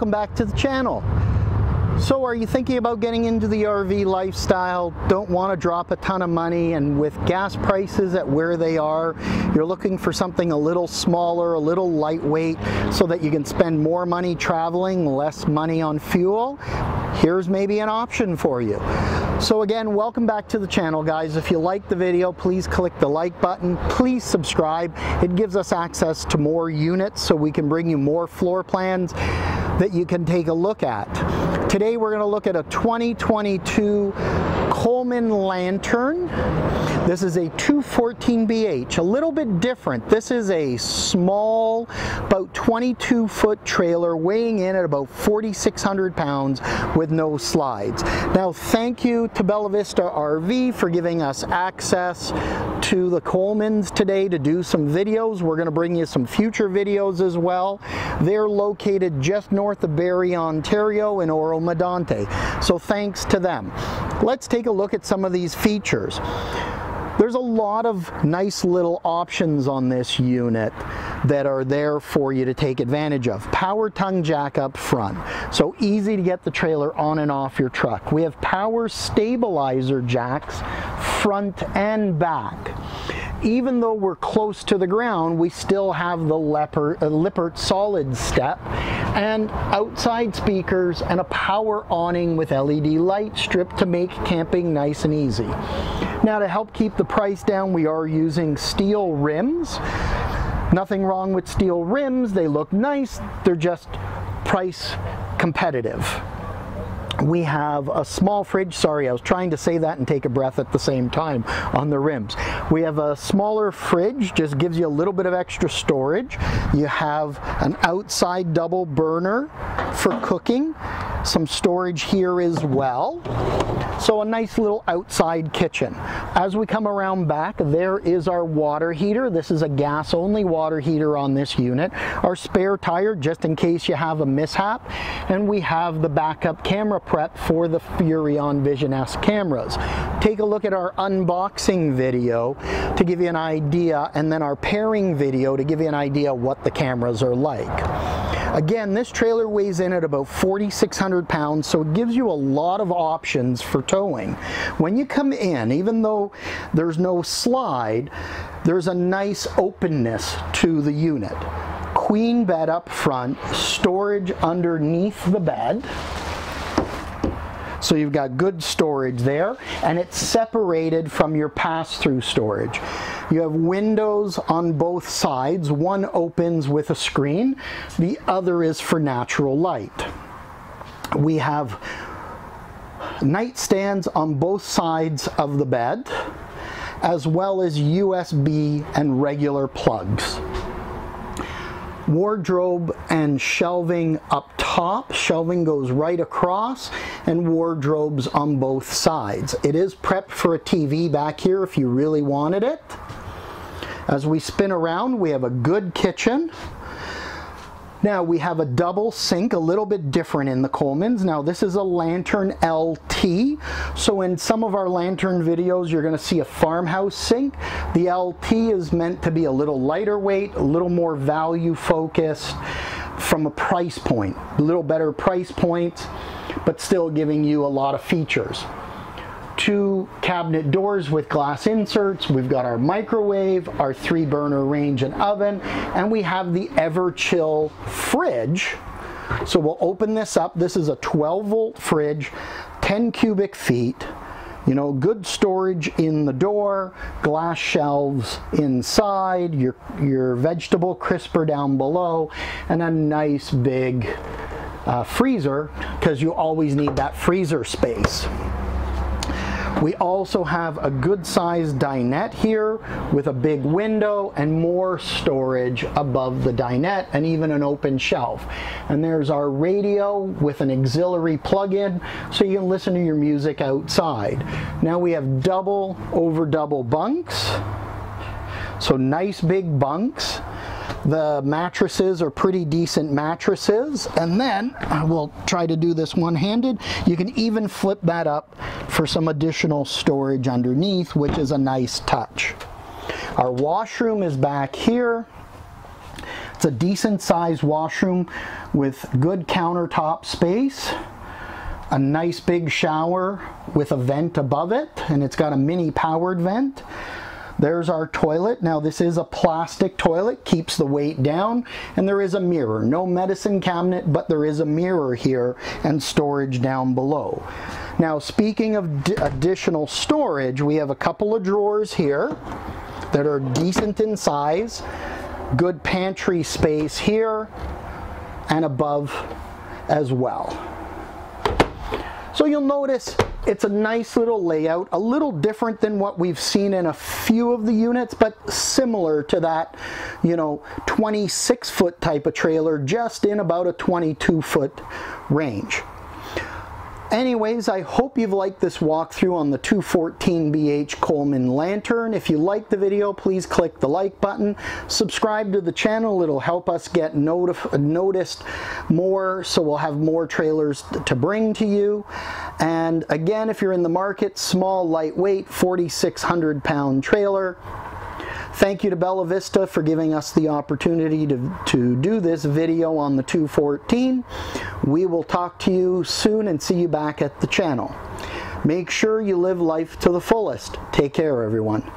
welcome back to the channel. So are you thinking about getting into the RV lifestyle, don't want to drop a ton of money, and with gas prices at where they are, you're looking for something a little smaller, a little lightweight, so that you can spend more money traveling, less money on fuel? Here's maybe an option for you. So again, welcome back to the channel, guys. If you like the video, please click the like button. Please subscribe. It gives us access to more units so we can bring you more floor plans that you can take a look at. Today we're going to look at a 2022 Coleman Lantern. This is a 214BH, a little bit different. This is a small, about 22-foot trailer weighing in at about 4,600 pounds with no slides. Now, thank you to Bella Vista RV for giving us access to the Colemans today to do some videos. We're going to bring you some future videos as well. They're located just north of Barrie, Ontario in Oro-Medonte. So thanks to them. Let's take a look at some of these features. There's a lot of nice little options on this unit that are there for you to take advantage of. Power tongue jack up front, so easy to get the trailer on and off your truck. We have power stabilizer jacks front and back. Even though we're close to the ground, we still have the Lippert solid step and outside speakers and a power awning with LED light strip to make camping nice and easy. Now, to help keep the price down, we are using steel rims. Nothing wrong with steel rims. They look nice. They're just price competitive. We have a small fridge, sorry, I was trying to say that and take a breath at the same time on the rims. We have a smaller fridge, just gives you a little bit of extra storage. You have an outside double burner for cooking. Some storage here as well. So a nice little outside kitchen. As we come around back, there is our water heater. This is a gas only water heater on this unit. Our spare tire just in case you have a mishap. And we have the backup camera prep for the Furion Vision S cameras. Take a look at our unboxing video to give you an idea, and then our pairing video to give you an idea what the cameras are like. Again, this trailer weighs in at about 4,600 pounds, so it gives you a lot of options for towing. When you come in, even though there's no slide, there's a nice openness to the unit. Queen bed up front, storage underneath the bed. So you've got good storage there, and it's separated from your pass-through storage. You have windows on both sides. One opens with a screen, the other is for natural light. We have nightstands on both sides of the bed, as well as USB and regular plugs. Wardrobe and shelving up top. Shelving goes right across, and wardrobes on both sides. It is prepped for a TV back here if you really wanted it. As we spin around, we have a good kitchen. Now we have a double sink, a little bit different in the Colemans. Now this is a Lantern LT, so in some of our Lantern videos you're going to see a farmhouse sink. The LT is meant to be a little lighter weight, a little more value focused from a price point, a little better price point, but still giving you a lot of features. Two cabinet doors with glass inserts. We've got our microwave, our 3-burner range and oven, and we have the Everchill fridge. So we'll open this up. This is a 12-volt fridge, 10 cubic feet. You know, good storage in the door, glass shelves inside, your vegetable crisper down below, and a nice big freezer, because you always need that freezer space. We also have a good sized dinette here with a big window and more storage above the dinette, and even an open shelf. And there's our radio with an auxiliary plug-in so you can listen to your music outside. Now we have double over double bunks, so nice big bunks. The mattresses are pretty decent mattresses, and then I will try to do this one-handed. You can even flip that up for some additional storage underneath, which is a nice touch. Our washroom is back here. It's a decent sized washroom with good countertop space, a nice big shower with a vent above it, and it's got a mini powered vent. There's our toilet. Now this is a plastic toilet, keeps the weight down, and there is a mirror. No medicine cabinet, but there is a mirror here and storage down below. Now speaking of additional storage, we have a couple of drawers here that are decent in size, good pantry space here and above as well. So you'll notice it's a nice little layout, a little different than what we've seen in a few of the units, but similar to that, you know, 26-foot type of trailer, just in about a 22-foot range. Anyways, I hope you've liked this walkthrough on the 214BH Coleman Lantern. If you liked the video, please click the like button. Subscribe to the channel. It'll help us get noticed more, so we'll have more trailers to bring to you. And again, if you're in the market, small, lightweight, 4,600-pound trailer. Thank you to Bella Vista for giving us the opportunity to do this video on the 214. We will talk to you soon and see you back at the channel. Make sure you live life to the fullest. Take care, everyone.